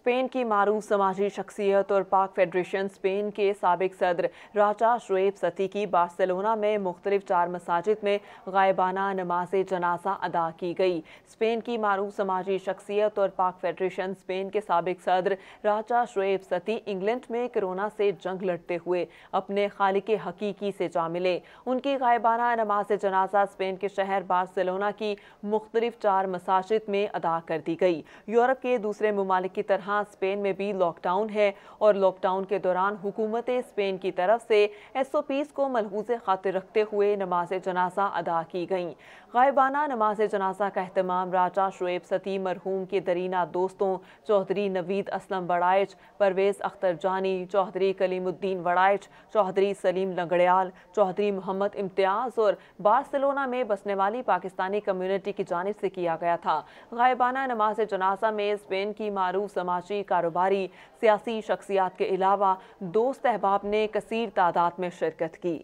Spain की मारूफ समाजी शख्सियत और पाक फेडरेशन स्पेन के साबिक सदर राजा शोएब सत्ती की बार्सिलोना में मुख्तलिफ 4 मसाजिद में गायबाना नमाज जनाजा अदा की गई। स्पेन की मारूफ समाजी शख्सियत और पाक फेडरेशन स्पेन के साबिक सदर राजा शोएब सत्ती इंग्लैंड में कोरोना से जंग लड़ते हुए अपने खालिक हकीकी से जा मिले। उनकी गायबाना नमाज जनाजा स्पेन के शहर बार्सिलोना की मुख्तलिफ 4 मसाजिद में अदा कर दी गई। यूरोप के दूसरे ममालिक की तरह स्पेन में भी लॉकडाउन है और लॉकडाउन के दौरान हुकूमत स्पेन की तरफ से SOPs को मलहूज़ खातिर रखते हुए नमाज जनाजा अदा की गईं। गायबाना नमाज जनाजा का अहतमाम राजा शोएब सत्ती मरहूम के दरीना दोस्तों चौधरी नवीद असलम वड़ाइच, परवेज़ अख्तर जानी, चौधरी कलीमुद्दीन वड़ाइच, चौधरी सलीम लंगड़ियाल, चौधरी मोहम्मद इम्तियाज और बार्सिलोना में बसने वाली पाकिस्तानी कम्यूनिटी की जानिब से किया गया था। गायबाना नमाज जनाजा में स्पेन की मारूफ समाजी, कारोबारी, सियासी शख्सियात के अलावा दोस्त अहबाब ने कसीर तादाद में शिरकत की।